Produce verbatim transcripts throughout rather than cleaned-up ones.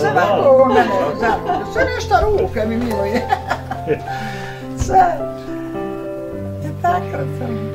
sve ovako u mene, sve nešto ruke mi miluje. Sve. I tako sam.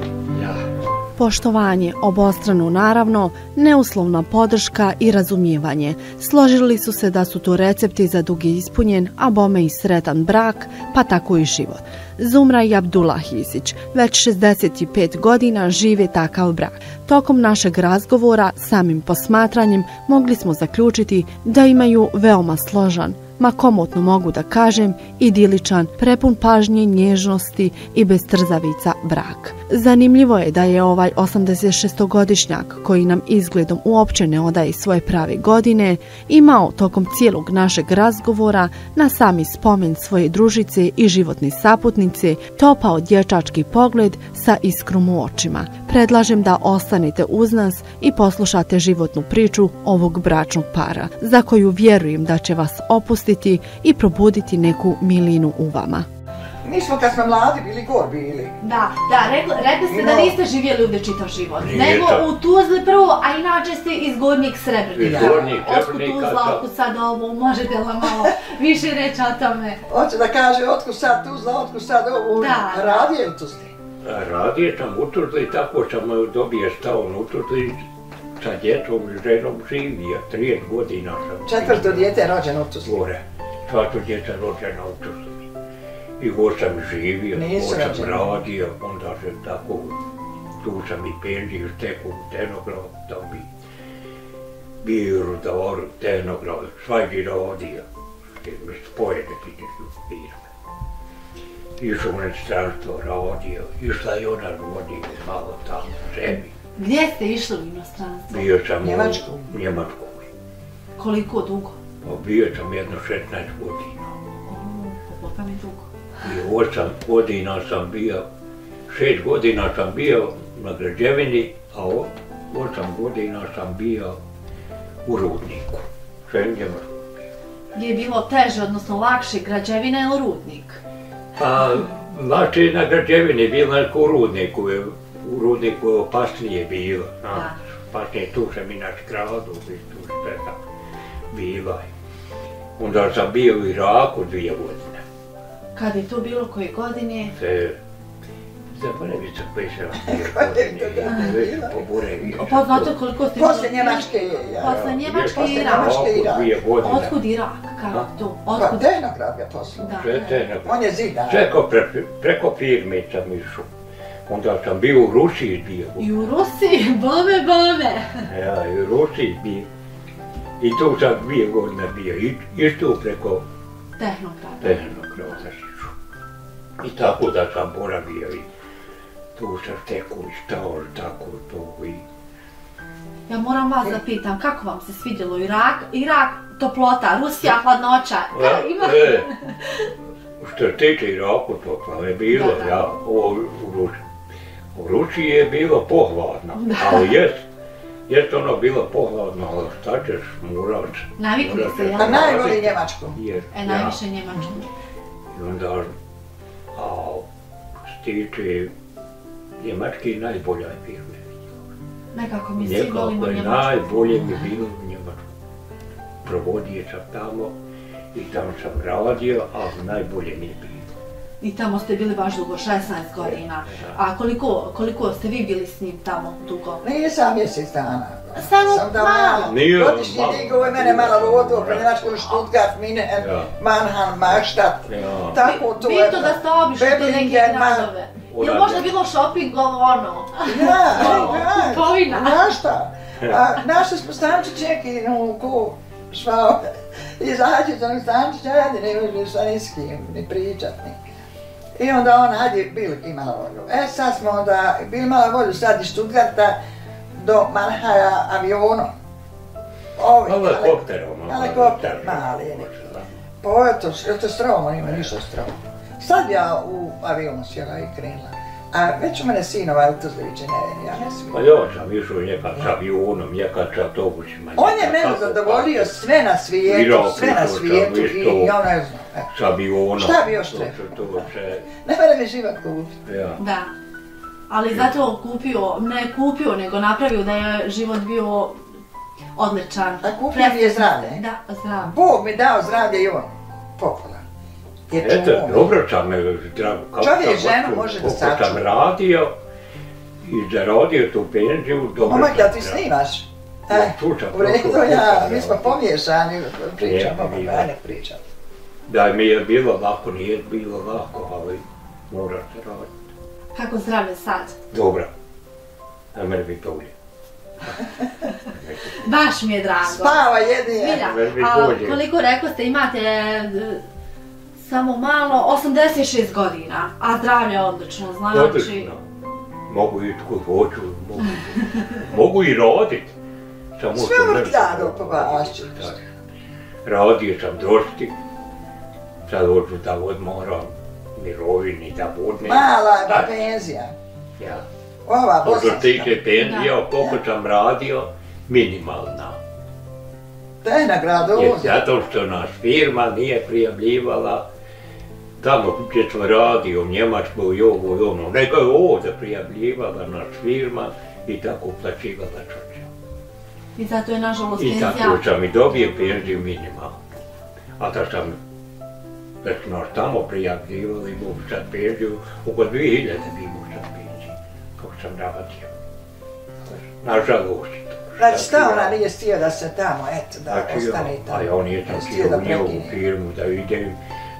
Poštovanje, obostranu naravno, neuslovna podrška i razumijevanje. Složili su se da su to recepti za dugi ispunjen, a bome i sretan brak, pa tako i život. Zumra i Abdulah Isić već šezdeset pet godina žive takav brak. Tokom našeg razgovora, samim posmatranjem, mogli smo zaključiti da imaju veoma složan, ma komotno mogu da kažem, idiličan, prepun pažnje, nježnosti i bez trzavica brak. Zanimljivo je da je ovaj osamdeset šestogodišnjak, koji nam izgledom uopće ne odaje svoje prave godine, imao tokom cijelog našeg razgovora na sami spomen svoje družice i životne saputnice topao dječački pogled sa iskrom u očima. Predlažem da ostanete uz nas i poslušate životnu priču ovog bračnog para, za koju vjerujem da će vas opustiti i probuditi neku milinu u vama. Mi smo kad smo mladi bili gor bili. Da, da, rekli ste da niste živjeli ovdje čitav život, nego u Tuzli prvo, a inače ste iz Gornjeg Srebrenika. Iz Gornjeg Srebrenika. Otkud Tuzla, otkud sad ovo, možete li malo više reći o tome? Hoće da kaže otkud sad Tuzla, otkud sad ovo, radio je u Tuzli. Radio sam u Tuzli, tako sam dobio stan u Tuzli, sa djetom i ženom živio, trideset godina sam. Četvrto djete je rođeno u Tuzli. Gore, četvrto djete je rođeno u Tuzli. I go sam živio, go sam radio, onda sam tako, tu sam i penziju stekao u Tenogravu, da bi bio rudavaru u Tenogravu, svađi radio, spojene fizične firme. Išao u inostranstvo radio, išla i ona rodina malo tamo sebi. Gdje ste išli u inostranstvo? Bio sam u Njemačkoj. Koliko dugo? Bio sam jedno šesnaest godina. Opa mi dugo. I osam godina sam bio, šest godina sam bio na građevini, a osam godina sam bio u rudniku. Je bilo teže, odnosno lakše građevina ili rudnik? Pa, lakše je na građevini, bilo je u rudniku, u rudniku je opasnije bilo. Opasnije, tu sam i na skradu, tu sve sam bila. Onda sam bio u Iraku dvije godine. Kada je to bilo koje godine? Zaboravio sam koji se godine, poboravio. Pa zato koliko ste... Posle Njemačke i Iraka. Posle Njemačke i Iraka. Otkud Irak? Kako to? Pa Tenograd ga poslao. On je zidar. Preko firme sam išao. Onda sam bio u Rusiji bio. I u Rusiji? Bome, bome! Ja, i u Rusiji bio. I tu sam dvije godine bio. Isto preko... Tehnograda. Tehnograda si ću. I tako da sam boravio i tu sam teko i stao, tako to i... Ja moram vas da pitam, kako vam se svidjelo Irak? Irak, toplota, Rusija, hladnoća, kada imate? Što se tiče Iraku, topla je bilo, ja, u Rusiji je bilo pohladno, ali jest. Jer to ono bilo pohladno, ali šta ćeš moraći? Navikli se, ja? Pa najbolje Njemačko. E, najviše Njemačko. I onda, a stiče, njemački najbolja je firme. Nekako mi svi volimo Njemačko. Najbolje mi bilo u Njemačku. Provodio sam tamo i tamo sam radio, ali najbolje mi je bilo. I tamo ste bili baš dugo, šesnaest godina. A koliko ste vi bili s njim tamo dugo? Nisam mjesec dana. Samo malo? Godišnji digo je mene malo rodo, Preljenačko, Stuttgart, Minen, Mannheim, Magstadt. Bito da ste obišli neke gradove. Je li možda bilo shoppingov ono? Ja, ja. Kupovina. Našta. Našli smo stančićeki, no ko švao. Izađe za onih stančića, ajde, ne možemo sa niskim, ni pričat nikak. I onda on, hajde, bilo imala volju. E, sad smo onda, bilo imala volju sad iz Stuttgarta do Mannheima avionom. Helikopterom. Helikopter, mali je nekako. Pa je to stromo, nima ništa stromo. Sad ja u avionu sjela i krenula. A već u mene sinova je u Tuzliviće, ne, ja ne smijem. Pa ja sam išao nekad s avionom, nekad s autobusima. On je mene zadovoljio sve na svijetu, sve na svijetu i ja ne znam. S avionom. Šta bi još trebalo? Ne mora mi život kupiti. Da, ali zato kupio, ne kupio, nego napravio da je život bio odličan. A kupio mi je zdravlje? Da, zdravlje. Bog mi dao zdravlje i on popola. Eto, dobro sam zdravo. Čovjek žena može da sačuva. Kako sam radio i zaradio tu penziju, dobro sam zdravo. Momak, da ti snimaš? U redu, ja, mi smo pomiješani, pričamo, ja ne pričam. Da, mi je bilo lako, nije bilo lako, ali moram se raditi. Kako zdravlje sad? Dobro. A mene bi to uvijek. Baš mi je drago. Spava, jedi je. Koliko rekao ste, imate samo malo, osamdeset šest godina, a zdravlje je odlično, znači... Mogu i tko hoću, mogu i rodit. Sve vrtljado po bašću. Rodio sam došti, sad hoću da odmoram mirovini, da budne. Mala je pa penzija. Ja. Što tiče penzija, koliko sam radio, minimalna. To je na gradu ovdje. Zato što naš firma nije prijavljivala tamo gdje sam radio, u Njemačkoj i ovo i ono. Nego je ovdje prijavljivala naš firma i tako uplaćivala čoče. I zato je nažalost penzija... I tako sam i dobio penziju minimalno. A da sam već nas tamo prijavljivali, mogu sad penziju, oko dvije hiljade bi mogu sad penziju. Kako sam radio. Nažalost. Znači šta ona nije stio da se tamo, eto, da ostane tamo. A ja on je sam stio u njegovu firmu da idem,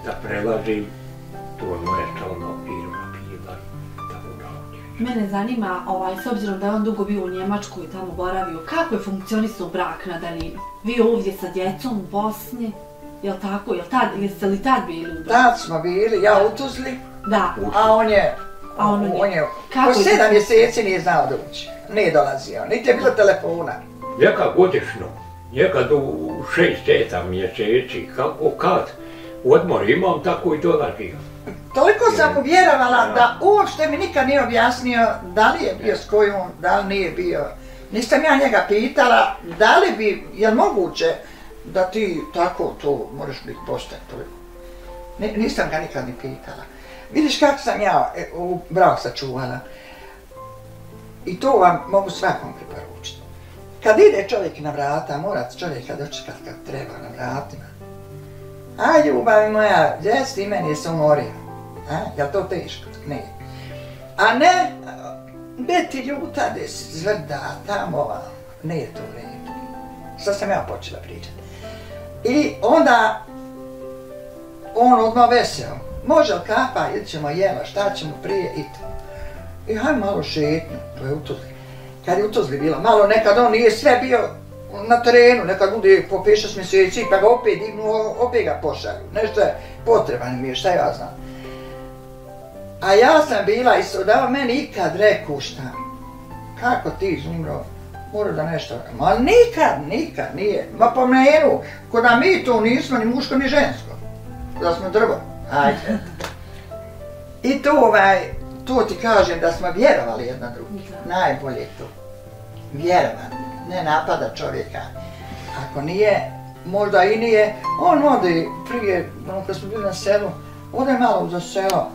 da prelazim. To je stalno firma bila. Mene zanima, s obzirom da je on dugo bio u Njemačku i tamo boravio, kako je funkcionisao brak na daljinu? Vi ovdje sa djecom u Bosni, je li tako? Jeste li tad bili u Bosni? Tad smo bili, ja u Tuzli, a on je... Po sedam mjeseci nije znao doći, nije dolazio, niti je bilo telefona. Nekad godišnju, nekad u šest, sedam mjeseci, kako kad odmor imam, tako i dolazio. Toliko sam povjerovala da uopšte mi nikad nije objasnio da li je bio s kojom, da li nije bio. Nisam ja njega pitala da li bi, je li moguće da ti tako to moraš biti postaj toliko. Nisam ga nikad ni pitala. Vidiš kako sam ja u brak sačuvala. I to vam mogu svakom preporučiti. Kad ide čovjek na vrata, mora čovjeka dočekat kad treba na vratima. A ljubavi moja, gdje si ti meni se umorio? Je li to teško? Ne. A ne, gdje ti ljuta, gdje si zvrda, tamo, ne je to vredno. Sad sam ja počela pričati. I onda, on odmah veseo. Može li kapa, ili ćemo jema, šta ćemo prije, i to. I hajde malo šetnju, to je u Tuzli. Kad je u Tuzli bilo, malo nekad on nije sve bio na terenu, nekad bude po pet šest mjeseci, pa ga opet dignu, opet ga pošalju. Nešto je potreban mi je, šta ja znam. A ja sam bila i da meni ikad reku šta, kako ti Zumro, mora da nešto, ma nikad, nikad nije, ma pomenu, ko da mi to nismo ni muško ni žensko, da smo drvo. Ajde. I to ti kažem da smo vjerovali jedna drugi. Najbolje je to. Vjerovan. Ne napada čovjeka. Ako nije, možda i nije. On ode prije, kad smo bili na selu, ode malo za selo.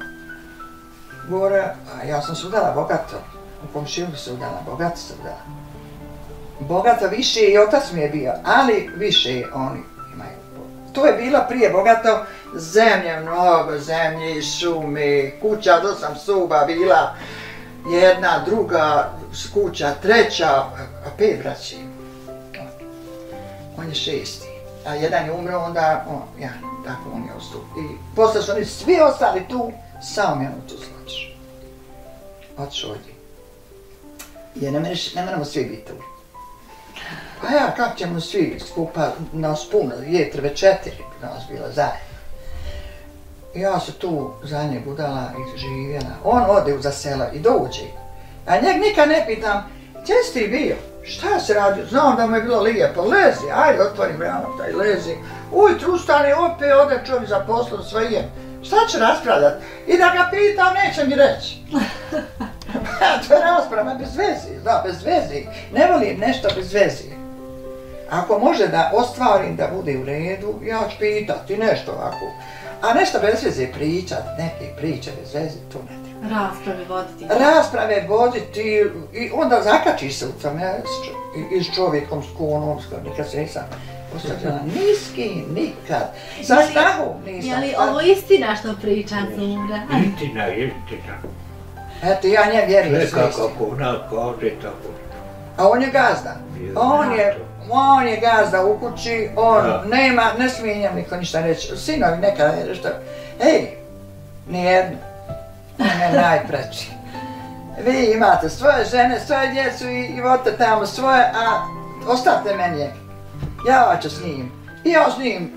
Gore, a ja sam se udala bogato. U komšilu se udala, bogato se udala. Bogato više i otac mi je bio, ali više oni imaju. To je bilo prije bogato. Zemlje mnogo, zemlje, šume, kuća, do sam soba bila, jedna, druga, kuća, treća, a pet braći. On je šesti, a jedan je umro, onda on, ja, tako on je ostao. I posle što oni svi ostali tu, samo je ono tu zločio. Otišao ovdje. Jer ne moramo svi biti tu. Pa ja, kako ćemo svi skupa, nas puno, je trve četiri nas bilo zajedno. Ja se tu za nje budala i živjela. On ode za selo i dođe. A njeg nikad ne pitam, gdje si ti bio? Šta si radio? Znam da mu je bilo lijepo. Lezi, ajde, otvorim rano, taj lezi. Ujutru ustane, opet ode čovjek za poslom svojim. Šta će raspravljati? I da ga pitam, neće mi reći. To je rasprava bez vezi, da, bez vezi. Ne volim nešto bez vezi. Ako može da ostvarim da bude u redu, ja ću pitati nešto ovako. A nešto bez veze pričati, neke priče bez veze, to ne treba. Rasprave voditi. Rasprave voditi i onda zakačiš se u tome i s čovjekom, s konom, nikad se nisam postavljala. Niski, nikad. Sa strahom nisam. Je li ovo istina što priča Zumra? Istina, istina. Eto, ja nje vjerujem sve istina. Nekako kuna, kode, tako. A on je gazda. On je gazda u kući, on nema, ne smije njem niko ništa reći. Sinovi nekada je nešto, ej, nijedno. On je najpreći. Vi imate svoje žene, svoje djecu i vodite tamo svoje, a ostavite meni njega. Ja hoću s njim. I ja s njim.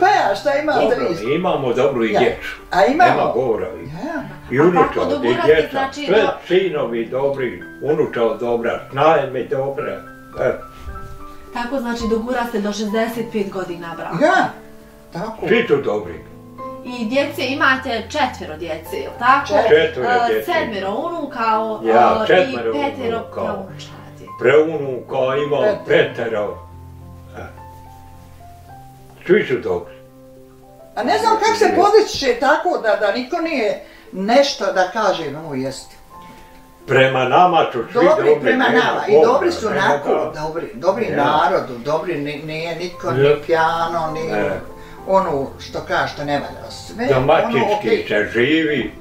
Pa ja, šta imam da vidim? Dobro, imamo dobru i djecu. A imamo? Nema govora. I unuča, i djeca, sve sinovi dobri, unuča dobra, najme dobra. Tako znači dogura ste do šezdeset pet godina braka. Ja, tako. Svi tu dobri. I djece, imate četvero djece, je li tako? Četvero djece. Sedmero unuka i petero preunučati. Preunuka imam petero. Svi su dobri. A ne znam kako se podiče tako da niko nije nešto da kaže no jeste. Prema nama su svi dobri. Dobri prema nama i dobri su nakon, dobri narodu, dobri nije niko, ni pijano, ni... Ono što kaže što ne valja, sve ono okej. Domaćički se živi,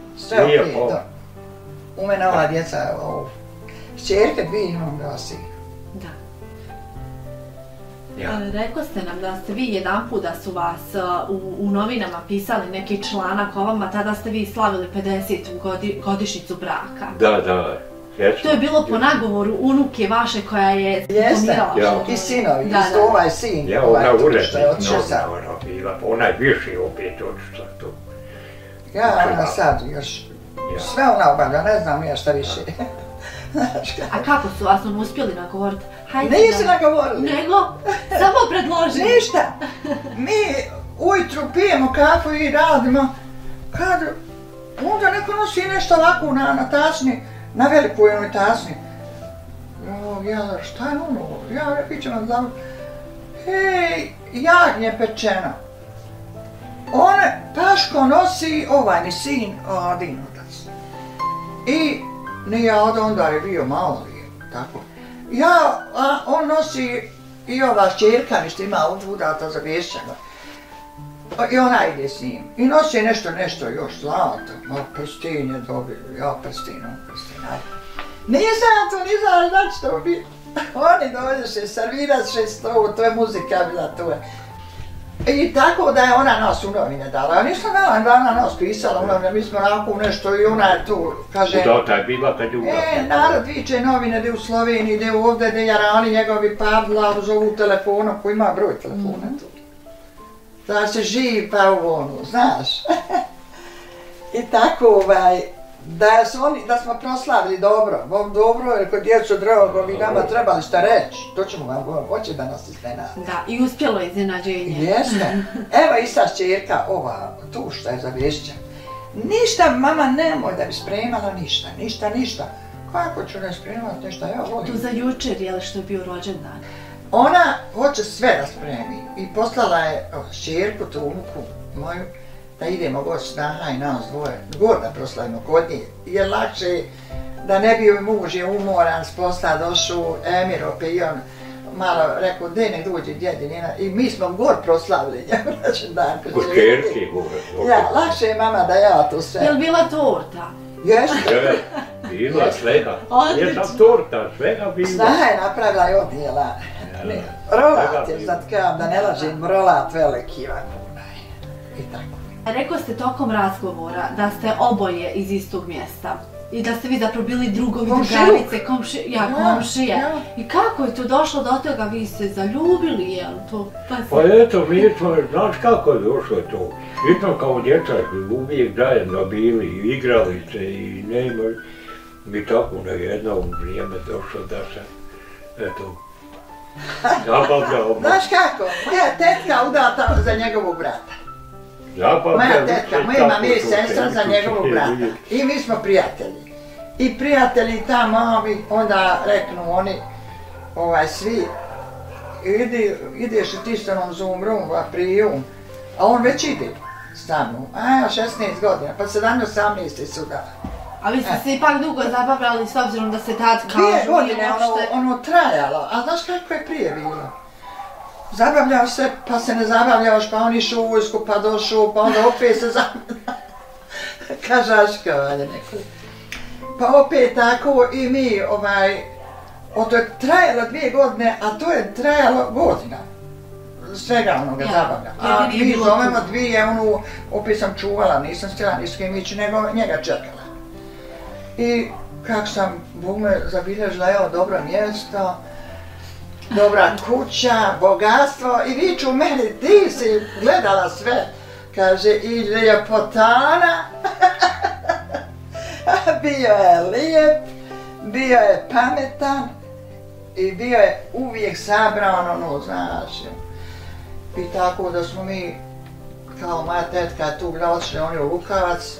nije pol. U mene ova djeca, čerke dvije imam glasih. Da. Rekao ste nam da ste vi jedan put da su vas u novinama pisali neki članak o vama, tada ste vi slavili pedesetu godišnjicu braka. Da, da. To je bilo po nagovoru unuke vaše koja je komponirala što... I sinovi, ovaj sin, ovaj tu što je odšla. Ona je više opet odšla tu. Ja, ona sad još, sve ona obavlja, ne znam ja šta više. A kako su vas ono uspjeli nagovoriti? Nisu nagovorili. Nego? Samo predložili. Ništa. Mi ujutru pijemo kafu i radimo. Onda neko nosi nešto ovako na tačni. Na veliku jednoj tasni. Ja, šta je ono? Ja, reći ću vam znam. Hej, jagnje pečeno. One, Paško nosi ovaj, ni sin, Dinotac. I, ni ja, onda je bio malo lijep, tako. Ja, a on nosi i ova čerka, ništa ima udata za vješćama. I ona ide s njim. I nosi nešto, nešto još zlato. Ma prstin je dobio, ja prstin, on prstin. Nisam to, nisam znači što bi... Oni dođeše, serviraše stovu, to je muzika bila, to je. I tako da je ona nas u novine dala. Ja nisam dala, ona nas pisala u novine, mi smo onako nešto i ona je tu, kaže... Udota je bila kad je udota. E, narod viče novine, gdje u Sloveniji, gdje ovdje, gdje jarali njegovi padla, zovu telefonom, koji ima broj telefona tu. Da se živi pa u onu, znaš. I tako, da smo proslavili dobro, vam dobro, jer kod djecu drugom i nama trebali šta reći. To ćemo vam govoriti, hoće da nas iznenadi. Da, i uspjelo je iznenađenje. Jeste. Evo i sad čerka, ova, tu šta je za vješća. Ništa, mama, nemoj da bi spremala ništa, ništa, ništa. Kako ću ne spremati ništa, ja volim. To za jučer, jel, što je bio rođendan. Ona hoće sve da spremi i poslala je šćerku, tu unuku moju, da idemo goći snaha i nas dvoje, god da proslavimo kod nje. Jer lakše da ne bi joj muž je umoran s posla došao Emir opet i on malo rekao gdje nek dođe djedinina i mi smo god proslavili njemu račun dan. Kod šćerke gore. Ja, lakše je mama da ja to sve. Jel bila torta? Jeste. Bila svega. Jedna torta, svega bila. Snaha je napravila i odnijela. Rolat je, sad kao da ne lažem, rolat veliki van onaj, i tako. Rekao ste tokom razgovora da ste oboje iz istog mjesta i da ste vi zapravo bili drugovi, drugarice, komšije. I kako je to došlo do toga, vi ste zaljubili, jel to? Pa eto, mi smo, znaš kako je došlo to? Mi smo kao djeca uvijek zajedno bili i igrali se i ne imali. Mi tako na jedno vrijeme došlo da se, eto, znaš kako, moja tetka udata za njegovog brata. Moja tetka, moja mama i sestra za njegovog brata. I mi smo prijatelji. I prijatelji tamo, onda reknu oni, ovaj, svi, ideš i ti sa onom Zumrom, a on već ide. stanu. A, šesnaest godina, pa sedamnaest osamnaest su ga. A vi ste se ipak dugo zabavljali s obzirom da se tad kao... Dvije godine ono trajalo, a znaš kako je prije bilo? Zabavljaš se, pa se ne zabavljaš, pa on išu u vojsku, pa došu, pa onda opet se zabavlja. Kažaška, valjda neko. Pa opet tako i mi, ovaj... Oto je trajalo dvije godine, a to je trajalo godina. Svega onoga zabavlja. A mi zovemo dvije, onu... Opet sam čuvala, nisam stjela ni s kim ići, nego njega čekala. I kako sam, Bog me zabilježila, evo, dobro mjesto, dobra kuća, bogatstvo i viču meni, ti si gledala sve, kaže, i ljepotana, bio je lijep, bio je pametan i bio je uvijek sabran, ono, znaš, i tako da smo mi, kao moja tetka tu bila otišla, on je Lukavac,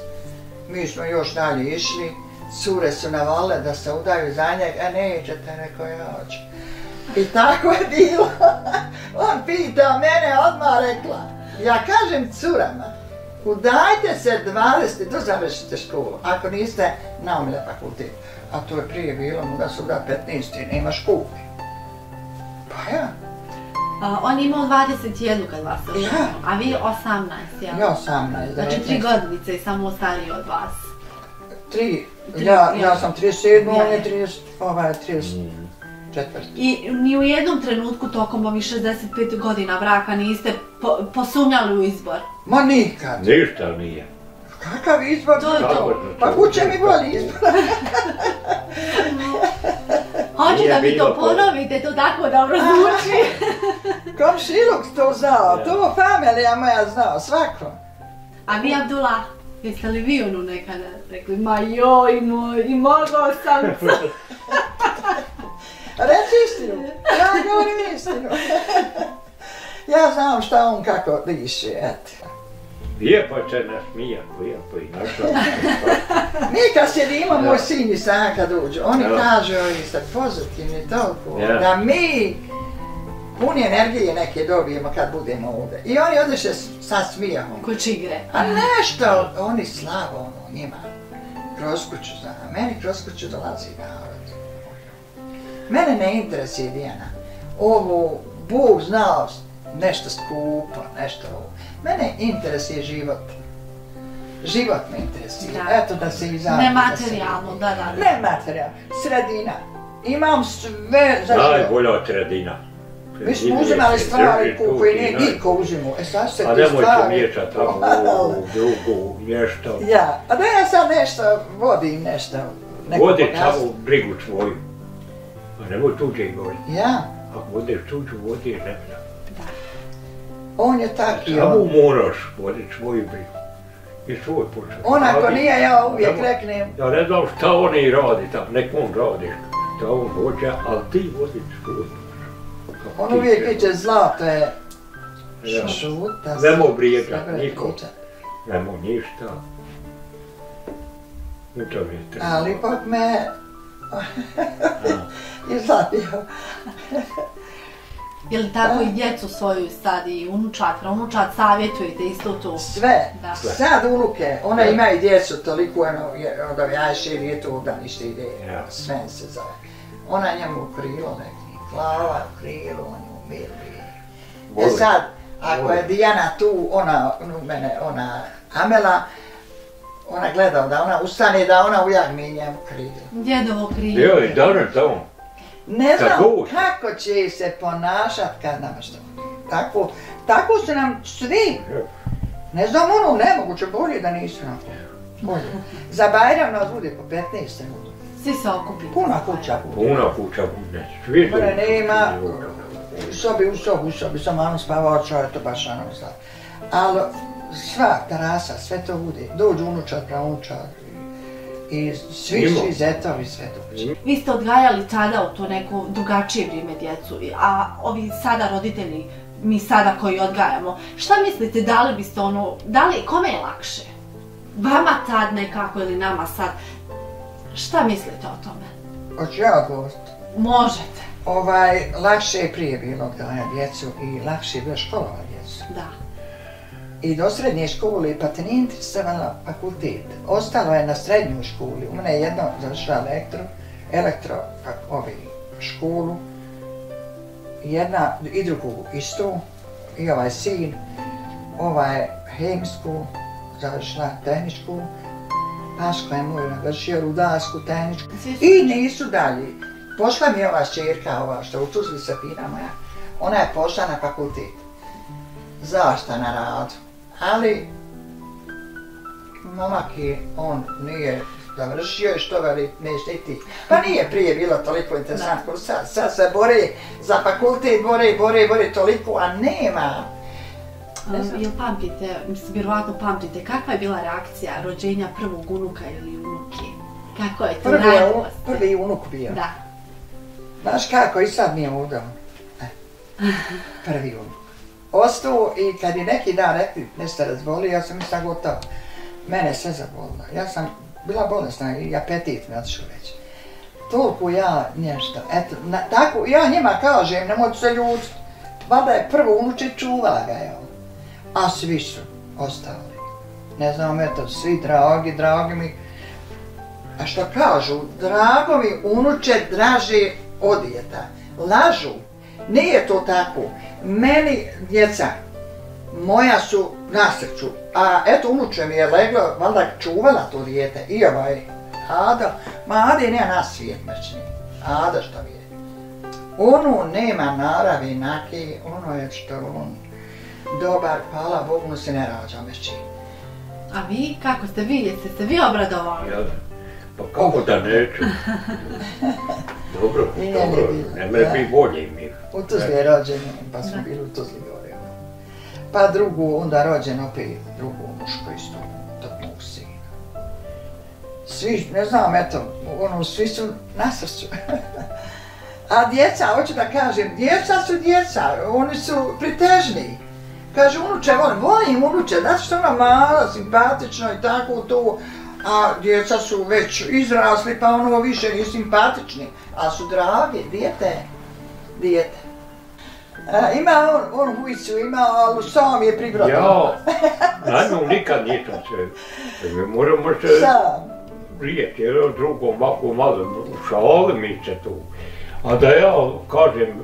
mi smo još dalje išli, cure su navalile da se udaju za njeg, a nećete, rekao ja hoću. I tako je bilo. On pitao mene, odmah rekla, ja kažem curama, udajte se dvadeset, do završite školu, ako niste naumili fakultet. A to je prije bilo, da su da petnaest i nemaš kupi. Pa ja. On je imao dvadeset jedan kad vas je oženio, a vi osamnaest, jel? Ja osamnaest, devetnaest. Znači tri godinice i samo stariji od vas. Tri, ja sam trideset sedam, on je trideset. I ni u jednom trenutku tokom ovih šezdeset pet godina braka niste posumnjali u izbor? Ma nikad. Ništa nije. Kakav izbor? Pa kuće mi boli izbor. Hoću da mi to ponovite, to tako dobro zvuči. Komšiluk to znao, to familija moja znao, svako. A vi, Abdulah, jeste li vi onu nekada rekli, ma joj, i mogao sam to? Reci istinu, ja govorim istinu. Ja znam šta on kako diše, eto. Lijepo će nasmijat, lijepo i našao. Mi kad sjedimo, moj sin i sam kad uđu, oni kažu i sad pozitivni toliko, da mi puni energije neke dobijemo kad budemo ovdje. I oni odeše sad smijahom. Ko čigre. A nešto, oni slavo ono njima. Kroz kuću znam, meni kroz kuću dolazi narod. Mene ne interesuje Dijana, ovo, Bog znao, nešto skupo, nešto ovo. Mene interesuje život. Život me interesuje, eto da se izađe. Nematerijalno, da, da. Nematerijalno, sredina. Imam sve za život. Najbolja sredina. Mi smo uzimali stvari koje nije niko uzimao, e sad se ti stvari... A nemojte miješati tamo u drugu, nešto. Ja, a da ja sad nešto vodim, nešto. Vodim samo brigu svoju. A nemoj tuđe i voli. Ja. Ako vodeš tuđu, vodi je nemina. Da. On je tako i on. Samo moraš vodit svoju brigu. I svoj počet. On ako nije, ja uvijek reknem. Ja ne znam šta oni radi tam, nek on radi šta on hoće, ali ti vodit svoj počet. On uvijek viće zlato je šuta. Nemo brijekat nikom. Nemo ništa. Ali ipak me... I zabio. Je li tako i djecu svoju sad i unučat, unučat savjetujete isto tu? Sve, sad unuke, ona ima i djecu toliko, onda ja širi tu da ništa ide, sve se zove. Ona njemu u krilo nekih, glava u krilu, on je u miru. E sad, ako je Dijana tu, ona, mene, ona Amela, ona gleda da ona ustane, da ona ujagmi njemu krilo. Djedovo krilo. Joj, dobro je to. Ne znam kako će se ponašat kad nam što. Tako su nam svi. Ne znam ono, nemoguće, bolje da nisu nam bolje. Za Bajram nas bude po petnaest minuta. Svi se okupili. Puna kuća bude. Puna kuća bude. Svi se okupili. Nema, u sobi, u sobi, u sobi. Sam ono spavao, čo je to baš ono slav. Ali... Sva terasa, sve to bude. Dođu unučar, pravučar i svi svi zetovi, sve dođe. Vi ste odgajali tada u to neko drugačije vrijeme djecu, a ovi sada roditelji, mi sada koji odgajamo, šta mislite, da li biste ono, da li, kome je lakše? Vama tad nekako ili nama sad? Šta mislite o tome? Hoću ja odgovoriti? Možete. Ovaj, lakše je prije bilo odgajati djecu i lakše je bilo školovati djecu. Da. I do srednje škole, pa te nije interesovala fakultet. Ostalo je na srednjoj školi. U mene je jedno završila elektro, elektro ovaj, školu, jedna i drugu istu, i ovaj sin, ovaj hemijsku, završila tehničku, Paško je moj navršio rudarsku, tehničku, i nisu dalje. Pošla mi je ova čerka, ova što u Cusvisapina moja, ona je pošla na fakultet. Zašta na radu. Ali momak je, on nije završio i što veli, neš niti. Pa nije prije bilo toliko interesantno. Sad, sad se bore za fakultet, bore, bore, bore toliko, a nema. Jel pamtite, mislim, vjerovatno pamtite, kakva je bila reakcija rođenja prvog unuka ili unuke? Kako je to radilo? Prvi unuk bio. Da. Znaš kako, i sad mi je udao. Prvi unuk. Ostao i kad je neki dan rekli nešto razbolio, ja sam mislila gotovo. Mene sve zabolilo. Ja sam bila bolesna i apetit mi otišao već. Toliko ja nešto, eto, tako, ja njima kažem, nemojte se ljutiti. Vada je prvo unuče čuvala ga, jel? A svi su ostali. Ne znam, eto, svi dragi, dragi mi. A što kažu, dragovi unuče draže od djeta. Lažu. Nije to tako. Meni djeca, moja su na srcu, a eto unuče mi je leglo, valjda čuvala to dijete i ovaj Ada, ma Ada nije na svijet mečni, Ada što je. Ono nema naravi naki, ono je što on dobar, hvala Bogu mu se ne rađa mečni. A vi, kako ste vi, jeste se vi obradovali? Pa kako da neću? Dobro, dobro, ne me bi volje mi. U Tuzli je rođeno, pa smo bili u Tuzli gore. Pa drugu, onda rođeno opet drugu muško isto, tog mog sina. Svi, ne znam, eto, ono, svi su na srcu. A djeca, hoću da kažem, djeca su djeca, oni su pritežni. Kaže, unuče, volim unuče, znači što ona mala, simpatično i tako to. A djeca su već izrasli, pa ono više nije simpatični, ali su dragi, dijete, dijete. Ima on hujicu, ima, ali sam je pribrodila. Jao, na nju nikad nisam se, moramo se prijeti, jer drugom ovako malo, šali mi se tu. A da ja kažem,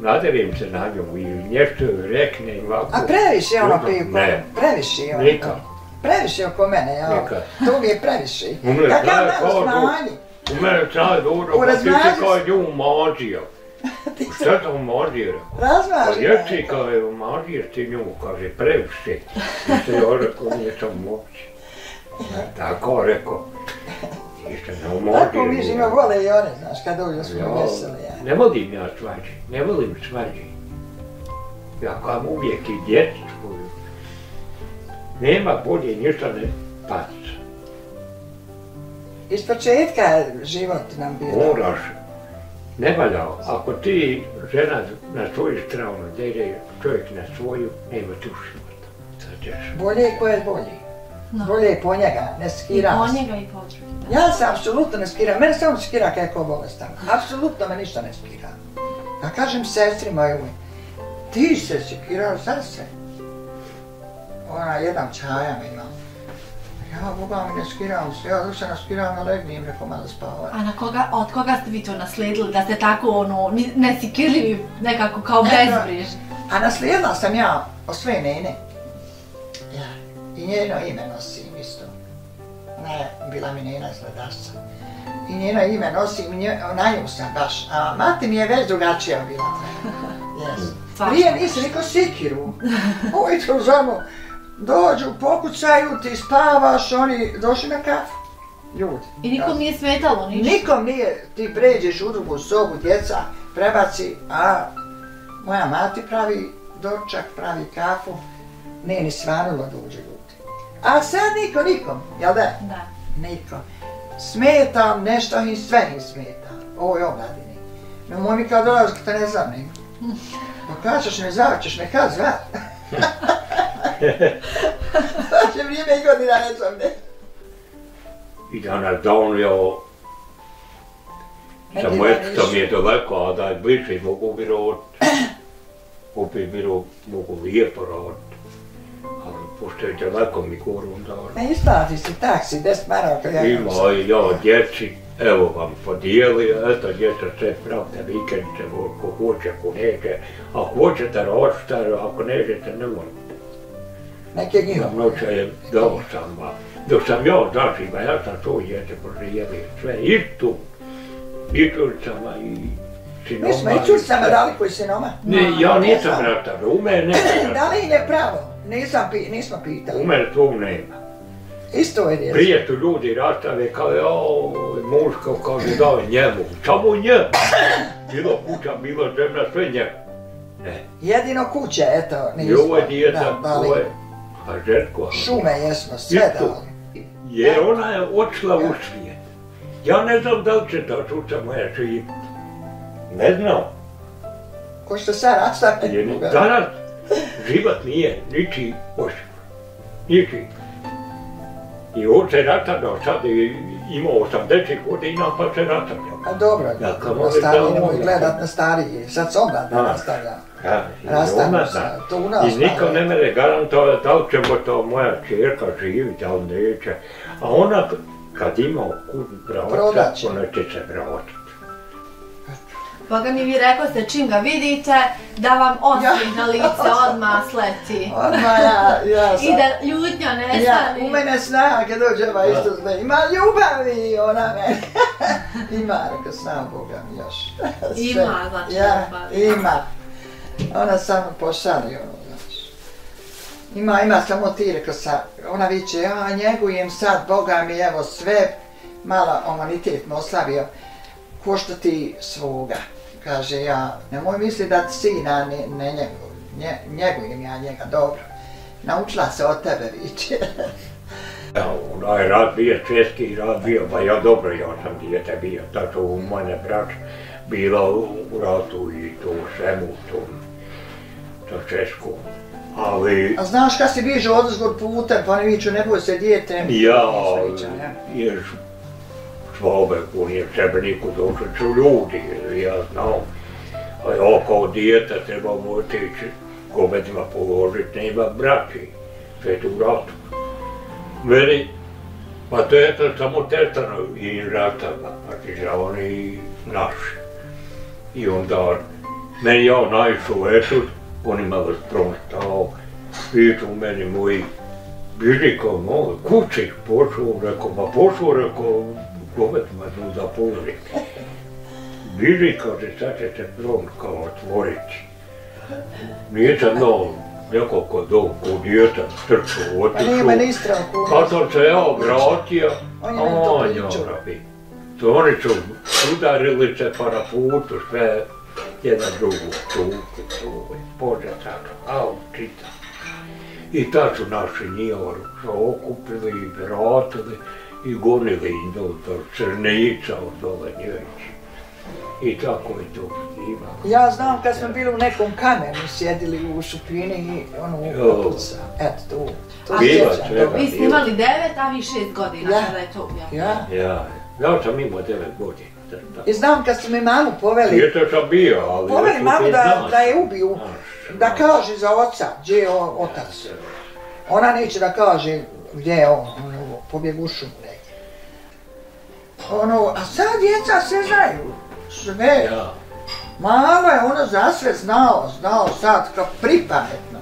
nadelim se na nju i nešto reknem ovako. A previše je ono pivo, previše je ono pivo. Previše oko mene, jao. To mi je previše. Kakav nam smanji? U mene sada dobro, pa ti si kao je umažio. Šta sam umažio? Razmaži me. Jer si kao je umažio ti nju, kaže previše. I se joj rekao, nisam moći. Tako rekao. Tako mi žima vole i one, znaš, kad dođu smo veseli. Ne volim ja svađi, ne volim svađi. Ja kam uvijek i djeci svoju. Nema bolje ništa ne pati. Iz početka je život nam bilo. Moraš. Ne valjao. Ako ti žena na svoju stranu, da ide čovjek na svoju, nema tu života. Bolje je ko je bolji. Bolje je po njega, ne skira se. I po njega i po drugi. Ja se apsolutno ne skira. Mene samo skira kada je ko bolestan. Apsolutno me ništa ne skira. Ja kažem sestri moju, ti se skirao za se. Ona, jedan čaja mi imam. Ja, Boga mi ne skiram se, ja dok se naskiram, nalegnim, rekao malo spavaju. A od koga ste vi to naslijedili, da ste tako, ono, nesikirljivi, nekako kao bezbrižni? A naslijedila sam ja od svoje nene. Ja, i njeno ime nosim isto. Ona je bila mi nena iz Ledarca. I njeno ime nosim, na nju sam baš. A mati mi je već drugačija bila. Prije nisam niko sikiru. Ujutro samo. Dođu, pokucaju, ti spavaš, oni došli na kafu, ljudi. I nikom nije smetalo ništa? Nikom nije, ti pređeš u drugu sobu, djeca prebaci, a moja mati pravi dočak, pravi kafu, nije ni svanulo dođe ljudi. A sad niko, nikom, jel da? Da. Nikom. Smetam nešto im, sve im smetam, ovoj omladini. No moj mi kao dolazi kada ne znam nego. Pa kačeš me, zavrćeš me, kada zvati? Znači vrijeme i godina nećam ne. I danas donio, samo eto mi je daleko, a da je bliže mogu bi rod. Opet mi mogu lijepo rod. Ali Pošto je dalekom i kurvom dobro. Ne isplati si taksi, deset maraka. Ima i ja djeci, evo vam podijeli, eto djeca sve pravne vikendice, ko hoće, ko neće. Ako hoćete ročite, ako nećete ne morate. Neke njiva. Noća je dao sam vam. Dok sam ja zaživa, ja sam to djece proživjeli sve, i tu, i Turcama i sinoma. Mi smo i Turcama dali koji sinoma. Ne, ja nisam ratar, u mene ne. Da li je pravo? Nismo pitali. U mene tu nema. Isto je djeca. Prije tu ljudi rastave kao joj, muško kaže dao njemu, samo njemu. Bilo kuća, bilo zemlja, sve njemu. Jedino kuće, eto, nismo. I ovo je djeca, ovo je žetko. Šume jesmo, sve dali. Jer ona je očla u svijet. Ja ne znam da li će ta suca moja živiti. Ne znam. Ko što sad rastavljaju druga. Danas. Život nije ničiji osim, ničiji. I on se rastavljao, sad je imao osamdeset godina pa se rastavljao. A dobro, na stariji nemoj gledat na stariji, sad se onda ne rastavljao. Rastavljao se, to u nas. I niko ne mene garantava da li ćemo to moja čerka živit, da li neće. A ona kad imao kud vravaca, ona će se vravaca. Bogani, vi rekao ste čim ga vidite, da vam osmijeh na lice odmah sleti. Odmah ja, ja sam. I da ljutnja nestane. U mene snaga kad dođe ova isto zna, ima ljubavi ona mene. Ima, reka, znam Boga mi još. Ima, znači ljubavi. Ima. Ona samo pošalje ono, znači. Ima, ima samo ti, reka sam. Ona viće, ja njegujem sad, Boga mi, evo sve, mala humanitet me oslavio. Ko što ti svoga, kaže ja, nemoj misli da ti sina ne njegujem ja njega, dobro. Naučila se od tebe, viče. Onaj rad bio, česki rad bio, pa ja dobro, ja sam dijete bio, tako u mene brač bila u ratu i to svemu, to česko. A znaš kad si bižu odozgor putem, pa ne viču, ne boj se dijete. Ja, jer... Svobe, on je u Srebreniku došli su ljudi, ja znam. A ja kao dijeta trebam otići, gobetima položiti, nema braći, sve tu ratu. Meni, pa to je to samo testano i ratama, partizani i naši. I onda, meni ja najšu u Esus, on ima vas prostao, vidu meni moji, bili kao moj, kući, pošao, rekao, ma pošao, rekao, gobetima tu da položim. Biži kaže, sad će se dom kao otvoriti. Nisam dao nekako dom, ko djeta trčao, otišao. Kad sam se ja vratio, a on je vrabi. Oni su udarili se pa na putu, sve jedna drugu tuku, tuku, pođe tako, au, čita. I tad su naši njihoru se okupili i vratili. I gonili i do Crnica od dole Njemačke. I tako je to imao. Ja znam kad smo bili u nekom kamenu, sjedili u šupini i ono upuca. Eto tu. Vi ste imali devet, a vi šest godina kada je to objavljeno. Ja, ja sam imao devet godina. I znam kad su mi mamu poveli. Djeto sam bio, ali... Poveli mamu da je ubiju, da kaže za oca, gdje je otac. Ona neće da kaže gdje je on, pobjegu u šumu. Ono, a sad djeca sve znaju, sve, malo je ono za sve znao, znao sad, kao pripametno,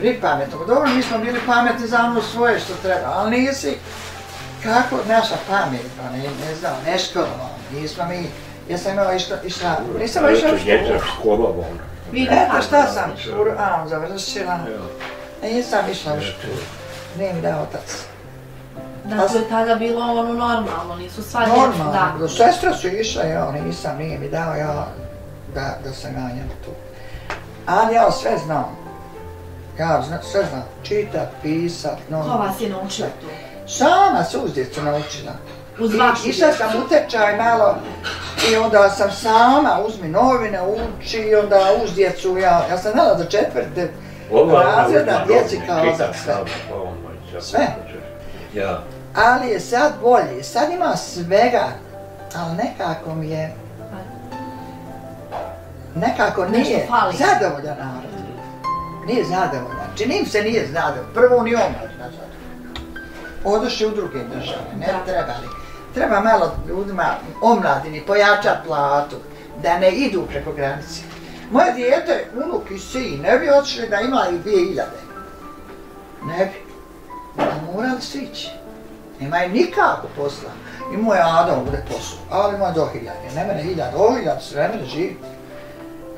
pripametno, dobro mi smo bili pametni za ono svoje što treba, ali nisi, kako naša pamet, pa ne znam, ne školovao, nismo mi, jesam imao išla, nisam imao išla u školu, eto šta sam, Kur'an završila, nisam išla u školu, nije mi dao otac. Dakle, tada bilo ono normalno, nisu sva djeca dana. Normalno, sestra su išla, ja nisam, nije mi dao ja da sam ja njemu tu. Ali ja sve znam, ja sve znam, čitat, pisat, normalno. Ko vas je naučila tu? Sama se uz djecu naučila. Uz vašu djecu? Išla sam u tečaj malo i onda sam sama, uzmi novine, uči i onda uz djecu ja, ja sam znala do četvrte razreda djeci kao sam sve. Sve. Ali je sad bolji, sad ima svega, ali nekako mi je, nekako nije zadovoljan narod, nije zadovoljan. Činim se nije znadao, prvo ni omar nazad. Odošli u druge države, ne trebali. Treba malo ljudima, omladini, pojačati platu, da ne idu preko granice. Moje dijete, unuk i sin, ne bi odšli da imaju dvije hiljade. Ne bi. Da morali su ići. Nemaju nikako posla. I moj Adam bude posao, ali moj do hiljade, ne mene hiljade, o hiljade se ne mene živi.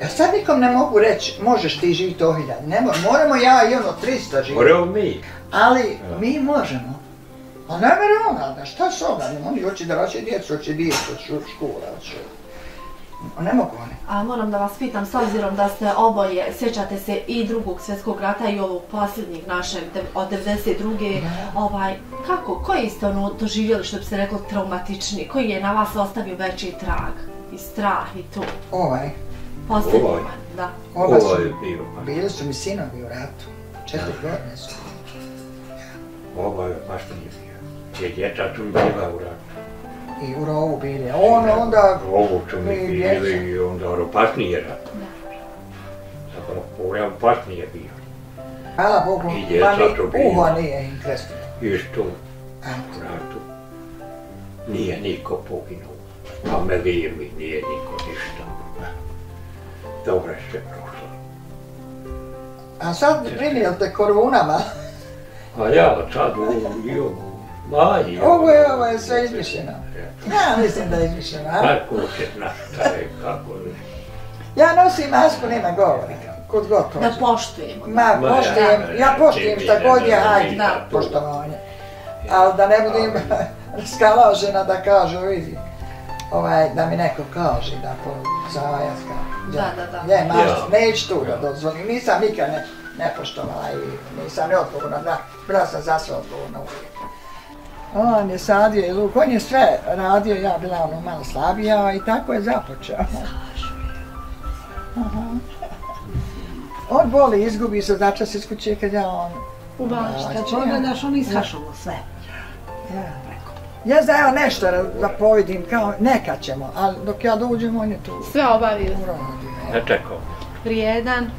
Ja sad nikom ne mogu reći, možeš ti živjeti o hiljade, ne možemo, moramo ja i ono tristo živjeti. Moramo mi. Ali mi možemo. A ne mere ona, šta s ona, oni hoće da rače djecu, hoće djecu, hoće škola, hoće. Ne mogu one. Moram da vas pitam, s obzirom da ste oboje, sjećate se i drugog svjetskog rata i ovog posljednjeg našeg, od devedeset druge. Kako, koji ste ono doživjeli, što bi se reklo, traumatični? Koji je na vas ostavio veći trag i strah i to? Ovaj. Posljednji man, da. Ovaj je bio. Bili su mi sinovi u ratu, četiri godine su. Ovaj je baš nije bio. Je djeca tu bila u ratu. I u rovu bili, ono onda... U rovu su mi bili i onda opasniji je rat. Zapravo, ovaj opasniji je bio. Hvala Bogu, pa ni uho nije im krestilo. Isto u ratu. Nije niko poginuo, pa me vije mi nije niko ništa. Dobro je sve prošlo. A sad brinjate korunama? A ja, sad u jogu. Ovo je, ovo je sve izmišljeno. Ja mislim da je izmišljeno. Kako se znaš šta je, kako je? Ja nosim masku, nema govora. Kod god hoće. Da poštujemo. Ma, poštujem. Ja poštujem šta god je, hajde, na poštovanje. Ali da ne budem skalažena da kažu, vidi. Da mi neko kaže da zajaska. Da, da, da. Ne, masku, neću tu da dozvolim. Nisam nikad ne poštovala i nisam ne odgovorna. Da, bila sam za sve odgovorna uvijek. On je sadio i luk, on je sve radio, ja bila ono malo slabija i tako je započeo. On boli, izgubi se, zača se iskuće kad ja on... Ubaš, kad pogledaš, on iskašalo sve. Ja znao nešto da povedim, kao nekad ćemo, ali dok ja dođem, on je tu. Sve obavio. Ne čekao. Vrijedan.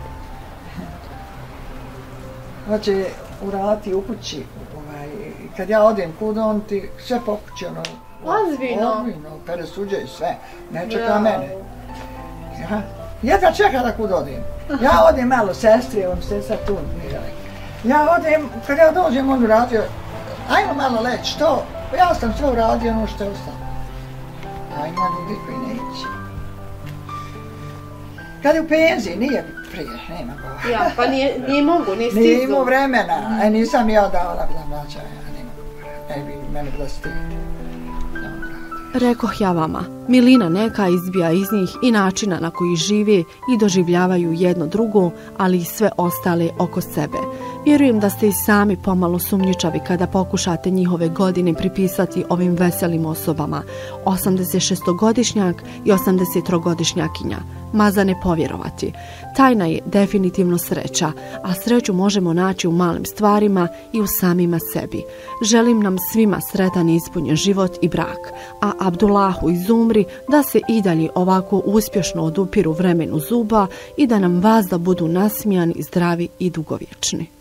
Hoće urati u kući. Kad ja odem kud, on ti sve pokući, ono... Ozbiljno? Ozbiljno, presuđe i sve. Ne čeka mene. Jedva čeka da kud odim. Ja odem malo sestri, on se sad tu nije. Ja odem, kad ja dođem, on uradio, ajmo malo leći, to, ja sam sve uradio, ono što je ostalo. A ima ljudi koji neće. Kad je u penziji, nije prije, nema govora. Ja, pa nije mogu, nije stizu. Nije imao vremena, a nisam ja davala, bila mlađa. Rekoh ja vama, milina neka izbija iz njih i načina na koji žive i doživljavaju jedno drugo, ali i sve ostale oko sebe. Vjerujem da ste i sami pomalo sumnjičavi kada pokušate njihove godine pripisati ovim veselim osobama, osamdeset šestogodišnjak i osamdeset trogodišnjakinja. Ma za ne povjerovati. Tajna je definitivno sreća, a sreću možemo naći u malim stvarima i u samima sebi. Želim nam svima sretan i ispunjen život i brak, a Abdulahu i Zumri da se i dalje ovako uspješno odupiru vremenu zuba i da nam vazda budu nasmijani, zdravi i dugovječni.